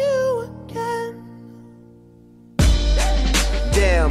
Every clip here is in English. you again. Damn,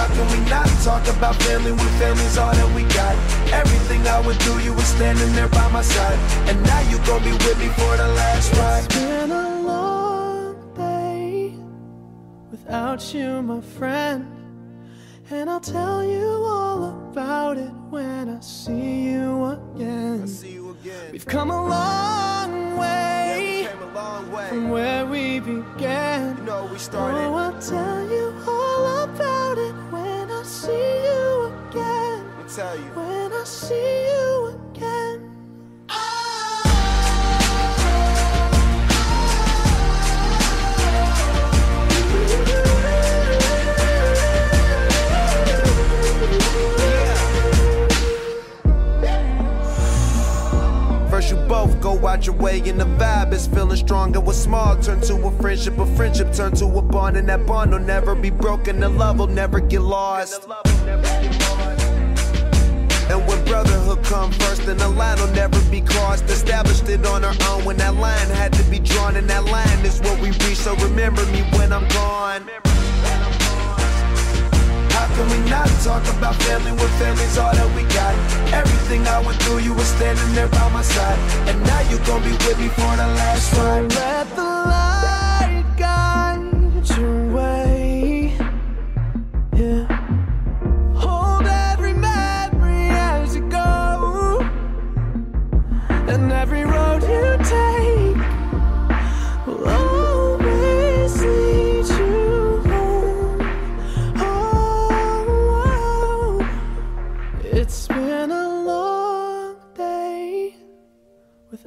How can we not talk about family when family's all that we got? Everything I would do, you were standing there by my side, and now you gon' be with me for the last ride. It's been a long day without you, my friend, and I'll tell you all about it when I see you again. We've come a long way, yeah, we came a long way from where we began. You know, we started. Oh, I'll tell you all about it when I see you again. I'll tell you when I see you again. You both go out your way and the vibe is feeling strong, and what's small turn to a friendship turn to a bond, and that bond will never be broken, the love will never get lost. And when brotherhood come first, then the line will never be crossed. Established it on our own when that line had to be drawn, and that line is what we reach, so remember me when I'm gone. How can we not talk about family when family's all that we got? Everything I went through, you were standing there by my side, and now you gon' be with me for the last time. So let the light guide your way, yeah. Hold every memory as you go, and every road you take will always lead you. It's been a long day